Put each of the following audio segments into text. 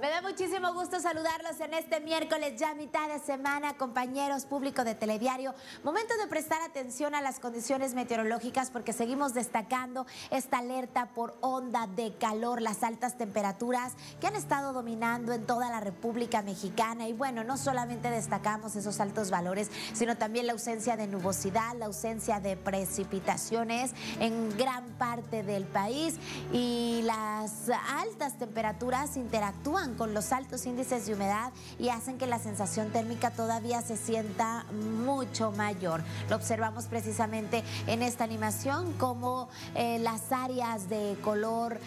Me da muchísimo gusto saludarlos en este miércoles, ya mitad de semana, compañeros, público de Telediario. Momento de prestar atención a las condiciones meteorológicas porque seguimos destacando esta alerta por onda de calor, las altas temperaturas que han estado dominando en toda la República Mexicana. Y bueno, no solamente destacamos esos altos valores, sino también la ausencia de nubosidad, la ausencia de precipitaciones en gran parte del país, y las altas temperaturas interactúan con los altos índices de humedad y hacen que la sensación térmica todavía se sienta mucho mayor. Lo observamos precisamente en esta animación, como las áreas de color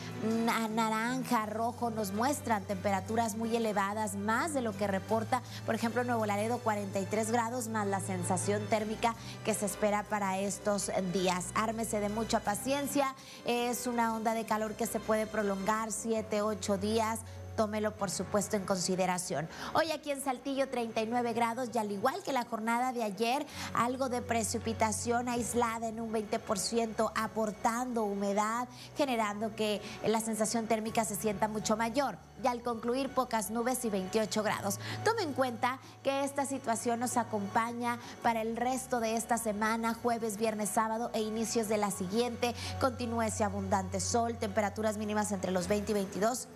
naranja, rojo, nos muestran temperaturas muy elevadas, más de lo que reporta, por ejemplo, Nuevo Laredo, 43 grados, más la sensación térmica que se espera para estos días. Ármese de mucha paciencia, es una onda de calor que se puede prolongar 7, 8 días. Tómelo, por supuesto, en consideración. Hoy aquí en Saltillo, 39 grados, y al igual que la jornada de ayer, algo de precipitación aislada en un 20%, aportando humedad, generando que la sensación térmica se sienta mucho mayor. Y al concluir, pocas nubes y 28 grados. Tome en cuenta que esta situación nos acompaña para el resto de esta semana, jueves, viernes, sábado e inicios de la siguiente. Continúa ese abundante sol, temperaturas mínimas entre los 20 y 22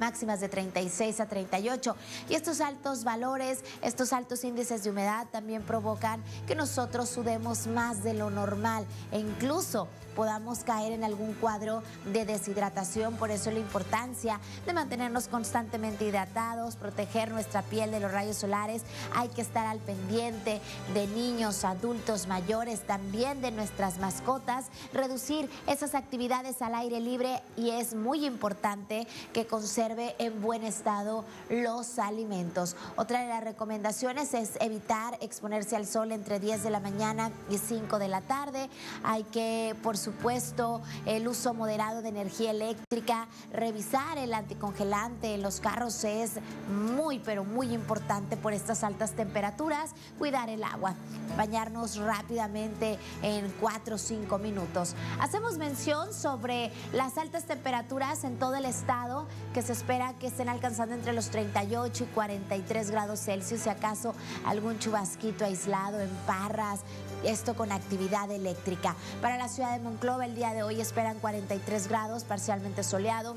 máximas de 36 a 38. Y estos altos valores, estos altos índices de humedad también provocan que nosotros sudemos más de lo normal e incluso podamos caer en algún cuadro de deshidratación. Por eso la importancia de mantenernos constantemente hidratados, proteger nuestra piel de los rayos solares. Hay que estar al pendiente de niños, adultos, mayores, también de nuestras mascotas, reducir esas actividades al aire libre, y es muy importante que conservemos en buen estado los alimentos. Otra de las recomendaciones es evitar exponerse al sol entre 10 de la mañana y 5 de la tarde. Hay que, por supuesto, el uso moderado de energía eléctrica, revisar el anticongelante en los carros es muy, pero muy importante por estas altas temperaturas. Cuidar el agua, bañarnos rápidamente en 4 o 5 minutos. Hacemos mención sobre las altas temperaturas en todo el estado que se espera que estén alcanzando entre los 38 y 43 grados Celsius, si acaso algún chubasquito aislado en Parras, esto con actividad eléctrica. Para la ciudad de Monclova el día de hoy esperan 43 grados, parcialmente soleado.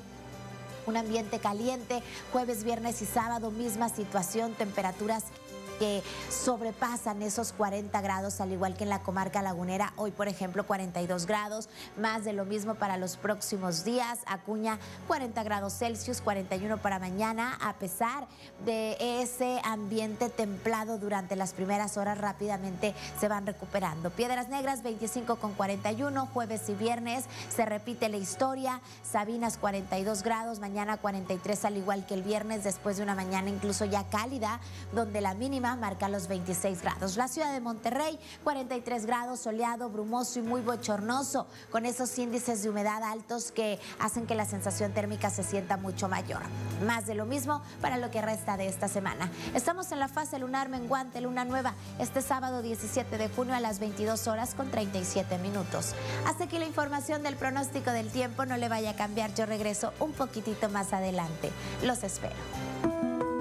Un ambiente caliente, jueves, viernes y sábado, misma situación, temperaturas que sobrepasan esos 40 grados, al igual que en la comarca lagunera. Hoy, por ejemplo, 42 grados, más de lo mismo para los próximos días. Acuña, 40 grados Celsius, 41 para mañana, a pesar de ese ambiente templado durante las primeras horas, rápidamente se van recuperando. Piedras Negras, 25 con 41, jueves y viernes se repite la historia. Sabinas, 42 grados, mañana 43, al igual que el viernes, después de una mañana incluso ya cálida, donde la mínima marca los 26 grados. La ciudad de Monterrey, 43 grados, soleado, brumoso y muy bochornoso, con esos índices de humedad altos que hacen que la sensación térmica se sienta mucho mayor. Más de lo mismo para lo que resta de esta semana. Estamos en la fase lunar menguante, luna nueva, este sábado 17 de junio a las 22 horas con 37 minutos. Hasta aquí la información del pronóstico del tiempo. No le vaya a cambiar, yo regreso un poquitito más adelante. Los espero.